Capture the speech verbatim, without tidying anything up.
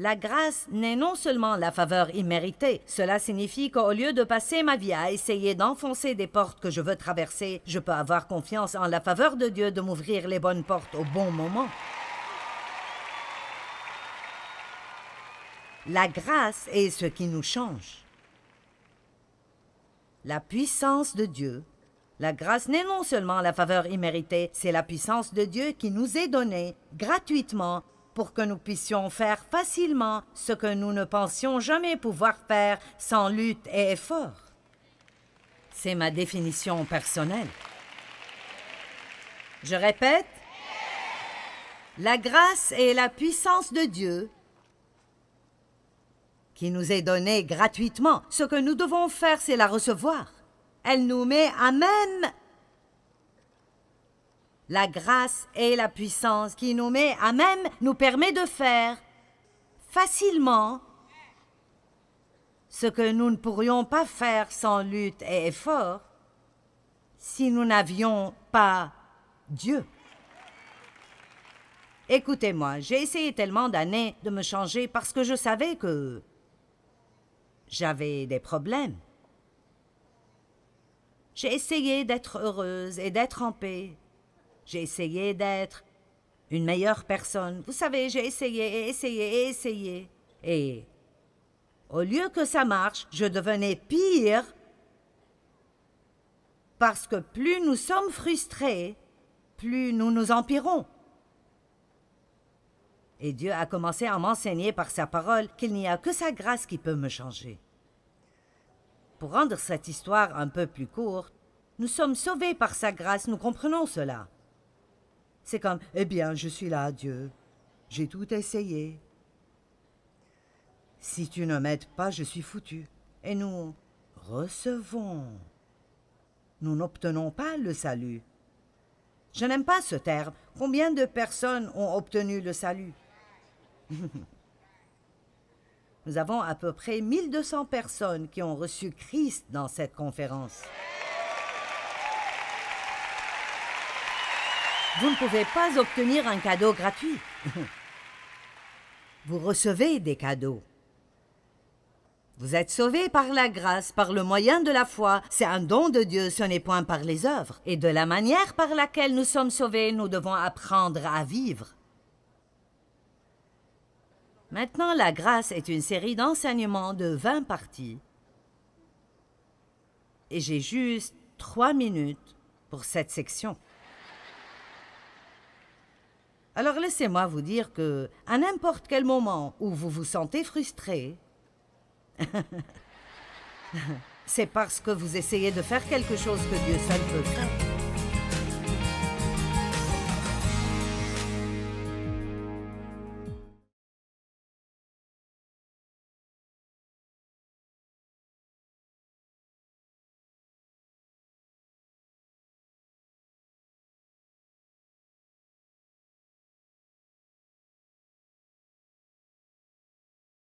La grâce n'est non seulement la faveur imméritée, cela signifie qu'au lieu de passer ma vie à essayer d'enfoncer des portes que je veux traverser, je peux avoir confiance en la faveur de Dieu de m'ouvrir les bonnes portes au bon moment. La grâce est ce qui nous change. La puissance de Dieu. La grâce n'est non seulement la faveur imméritée, c'est la puissance de Dieu qui nous est donnée gratuitement pour que nous puissions faire facilement ce que nous ne pensions jamais pouvoir faire sans lutte et effort. C'est ma définition personnelle. Je répète, la grâce est la puissance de Dieu qui nous est donnée gratuitement. Ce que nous devons faire, c'est la recevoir. Elle nous met à même. La grâce et la puissance qui nous met à même nous permet de faire facilement ce que nous ne pourrions pas faire sans lutte et effort si nous n'avions pas Dieu. Écoutez-moi, j'ai essayé tellement d'années de me changer parce que je savais que j'avais des problèmes. J'ai essayé d'être heureuse et d'être en paix. J'ai essayé d'être une meilleure personne. Vous savez, j'ai essayé et essayé et essayé. Et au lieu que ça marche, je devenais pire parce que plus nous sommes frustrés, plus nous nous empirons. Et Dieu a commencé à m'enseigner par sa parole qu'il n'y a que sa grâce qui peut me changer. Pour rendre cette histoire un peu plus courte, nous sommes sauvés par sa grâce, nous comprenons cela. C'est comme, eh bien, je suis là, Dieu, j'ai tout essayé. Si tu ne m'aides pas, je suis foutu. Et nous recevons. Nous n'obtenons pas le salut. Je n'aime pas ce terme. Combien de personnes ont obtenu le salut? Nous avons à peu près mille deux cents personnes qui ont reçu Christ dans cette conférence. Vous ne pouvez pas obtenir un cadeau gratuit. Vous recevez des cadeaux. Vous êtes sauvés par la grâce, par le moyen de la foi. C'est un don de Dieu, ce n'est point par les œuvres. Et de la manière par laquelle nous sommes sauvés, nous devons apprendre à vivre. Maintenant, la grâce est une série d'enseignements de vingt parties. Et j'ai juste trois minutes pour cette section. Alors laissez-moi vous dire que, à n'importe quel moment où vous vous sentez frustré, c'est parce que vous essayez de faire quelque chose que Dieu seul peut faire.